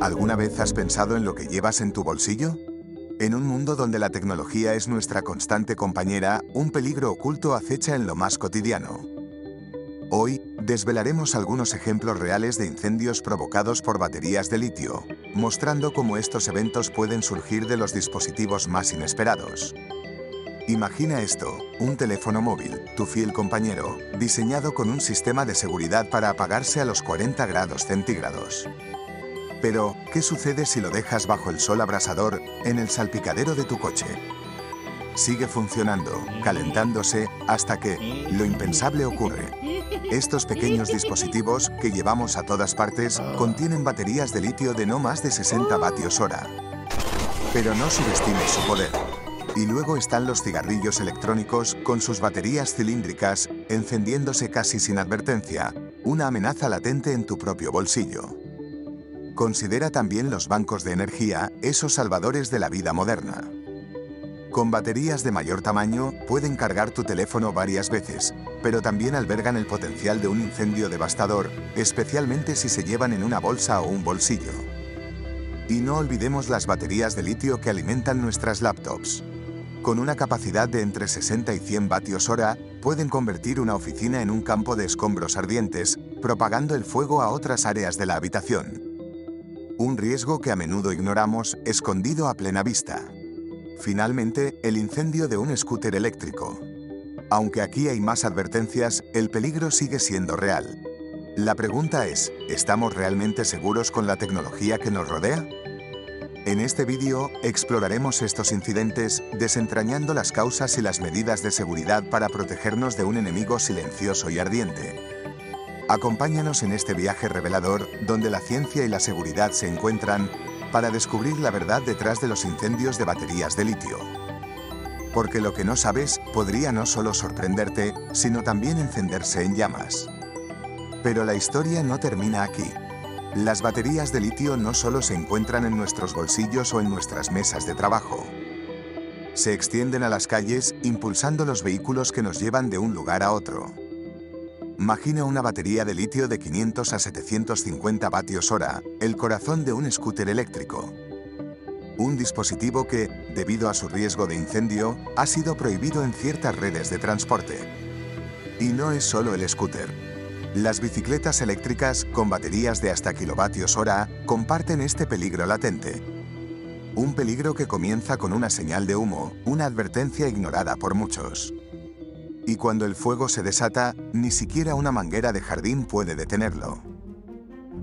¿Alguna vez has pensado en lo que llevas en tu bolsillo? En un mundo donde la tecnología es nuestra constante compañera, un peligro oculto acecha en lo más cotidiano. Hoy, desvelaremos algunos ejemplos reales de incendios provocados por baterías de litio, mostrando cómo estos eventos pueden surgir de los dispositivos más inesperados. Imagina esto, un teléfono móvil, tu fiel compañero, diseñado con un sistema de seguridad para apagarse a los 40 grados centígrados. Pero, ¿qué sucede si lo dejas bajo el sol abrasador, en el salpicadero de tu coche? Sigue funcionando, calentándose, hasta que lo impensable ocurre. Estos pequeños dispositivos, que llevamos a todas partes, contienen baterías de litio de no más de 60 vatios hora. Pero no subestimes su poder. Y luego están los cigarrillos electrónicos, con sus baterías cilíndricas, encendiéndose casi sin advertencia, una amenaza latente en tu propio bolsillo. Considera también los bancos de energía, esos salvadores de la vida moderna. Con baterías de mayor tamaño, pueden cargar tu teléfono varias veces, pero también albergan el potencial de un incendio devastador, especialmente si se llevan en una bolsa o un bolsillo. Y no olvidemos las baterías de litio que alimentan nuestras laptops. Con una capacidad de entre 60 y 100 vatios hora, pueden convertir una oficina en un campo de escombros ardientes, propagando el fuego a otras áreas de la habitación. Un riesgo que a menudo ignoramos, escondido a plena vista. Finalmente, el incendio de un scooter eléctrico. Aunque aquí hay más advertencias, el peligro sigue siendo real. La pregunta es, ¿estamos realmente seguros con la tecnología que nos rodea? En este vídeo, exploraremos estos incidentes, desentrañando las causas y las medidas de seguridad para protegernos de un enemigo silencioso y ardiente. Acompáñanos en este viaje revelador, donde la ciencia y la seguridad se encuentran, para descubrir la verdad detrás de los incendios de baterías de litio. Porque lo que no sabes, podría no solo sorprenderte, sino también encenderse en llamas. Pero la historia no termina aquí. Las baterías de litio no solo se encuentran en nuestros bolsillos o en nuestras mesas de trabajo. Se extienden a las calles, impulsando los vehículos que nos llevan de un lugar a otro. Imagina una batería de litio de 500 a 750 vatios hora, el corazón de un scooter eléctrico. Un dispositivo que, debido a su riesgo de incendio, ha sido prohibido en ciertas redes de transporte. Y no es solo el scooter. Las bicicletas eléctricas, con baterías de hasta kilovatios hora, comparten este peligro latente. Un peligro que comienza con una señal de humo, una advertencia ignorada por muchos. Y cuando el fuego se desata, ni siquiera una manguera de jardín puede detenerlo.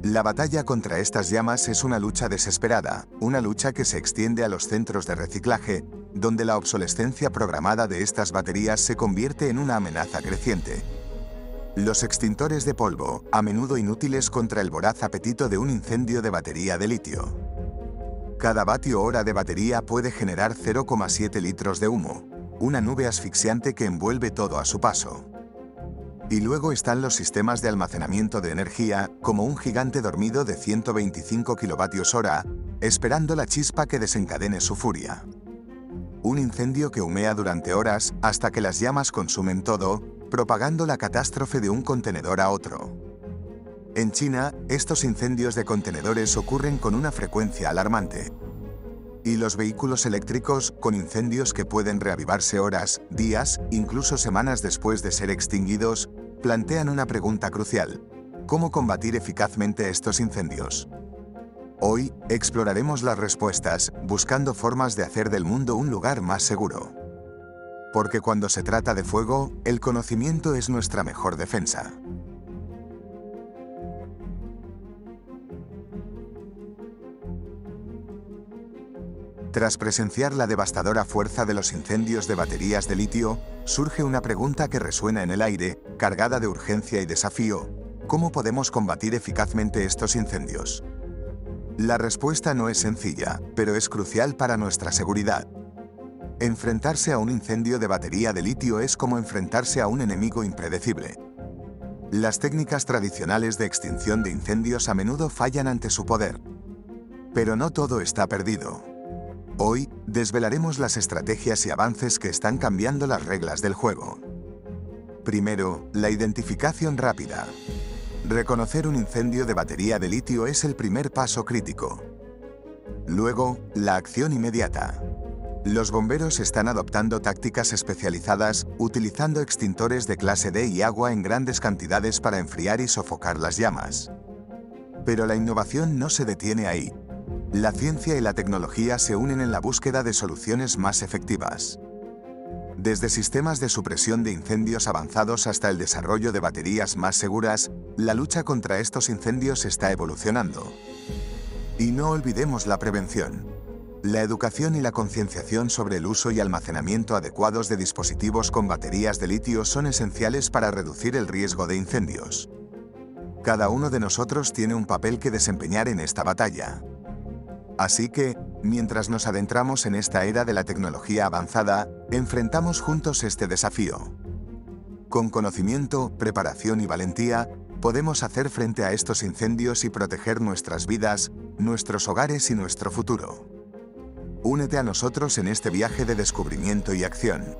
La batalla contra estas llamas es una lucha desesperada, una lucha que se extiende a los centros de reciclaje, donde la obsolescencia programada de estas baterías se convierte en una amenaza creciente. Los extintores de polvo, a menudo inútiles contra el voraz apetito de un incendio de batería de litio. Cada vatio hora de batería puede generar 0,7 litros de humo. Una nube asfixiante que envuelve todo a su paso. Y luego están los sistemas de almacenamiento de energía, como un gigante dormido de 125 kilovatios hora, esperando la chispa que desencadene su furia. Un incendio que humea durante horas hasta que las llamas consumen todo, propagando la catástrofe de un contenedor a otro. En China, estos incendios de contenedores ocurren con una frecuencia alarmante. Y los vehículos eléctricos, con incendios que pueden reavivarse horas, días, incluso semanas después de ser extinguidos, plantean una pregunta crucial. ¿Cómo combatir eficazmente estos incendios? Hoy, exploraremos las respuestas, buscando formas de hacer del mundo un lugar más seguro. Porque cuando se trata de fuego, el conocimiento es nuestra mejor defensa. Tras presenciar la devastadora fuerza de los incendios de baterías de litio, surge una pregunta que resuena en el aire, cargada de urgencia y desafío. ¿Cómo podemos combatir eficazmente estos incendios? La respuesta no es sencilla, pero es crucial para nuestra seguridad. Enfrentarse a un incendio de batería de litio es como enfrentarse a un enemigo impredecible. Las técnicas tradicionales de extinción de incendios a menudo fallan ante su poder. Pero no todo está perdido. Hoy, desvelaremos las estrategias y avances que están cambiando las reglas del juego. Primero, la identificación rápida. Reconocer un incendio de batería de litio es el primer paso crítico. Luego, la acción inmediata. Los bomberos están adoptando tácticas especializadas, utilizando extintores de clase D y agua en grandes cantidades para enfriar y sofocar las llamas. Pero la innovación no se detiene ahí. La ciencia y la tecnología se unen en la búsqueda de soluciones más efectivas. Desde sistemas de supresión de incendios avanzados hasta el desarrollo de baterías más seguras, la lucha contra estos incendios está evolucionando. Y no olvidemos la prevención. La educación y la concienciación sobre el uso y almacenamiento adecuados de dispositivos con baterías de litio son esenciales para reducir el riesgo de incendios. Cada uno de nosotros tiene un papel que desempeñar en esta batalla. Así que, mientras nos adentramos en esta era de la tecnología avanzada, enfrentamos juntos este desafío. Con conocimiento, preparación y valentía, podemos hacer frente a estos incendios y proteger nuestras vidas, nuestros hogares y nuestro futuro. Únete a nosotros en este viaje de descubrimiento y acción.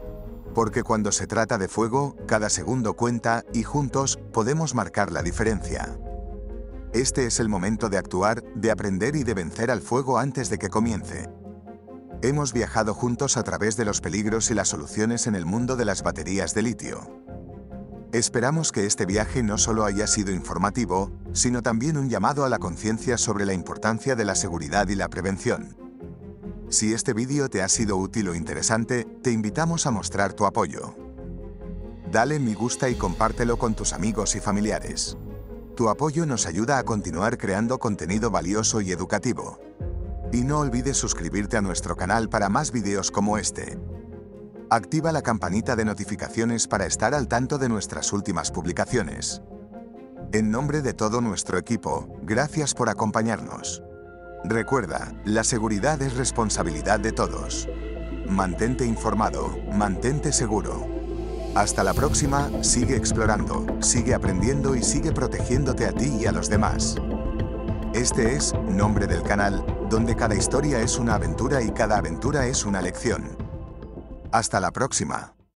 Porque cuando se trata de fuego, cada segundo cuenta y juntos podemos marcar la diferencia. Este es el momento de actuar, de aprender y de vencer al fuego antes de que comience. Hemos viajado juntos a través de los peligros y las soluciones en el mundo de las baterías de litio. Esperamos que este viaje no solo haya sido informativo, sino también un llamado a la conciencia sobre la importancia de la seguridad y la prevención. Si este vídeo te ha sido útil o interesante, te invitamos a mostrar tu apoyo. Dale me gusta y compártelo con tus amigos y familiares. Tu apoyo nos ayuda a continuar creando contenido valioso y educativo. Y no olvides suscribirte a nuestro canal para más videos como este. Activa la campanita de notificaciones para estar al tanto de nuestras últimas publicaciones. En nombre de todo nuestro equipo, gracias por acompañarnos. Recuerda, la seguridad es responsabilidad de todos. Mantente informado, mantente seguro. Hasta la próxima, sigue explorando, sigue aprendiendo y sigue protegiéndote a ti y a los demás. Este es Nombre del Canal, donde cada historia es una aventura y cada aventura es una lección. Hasta la próxima.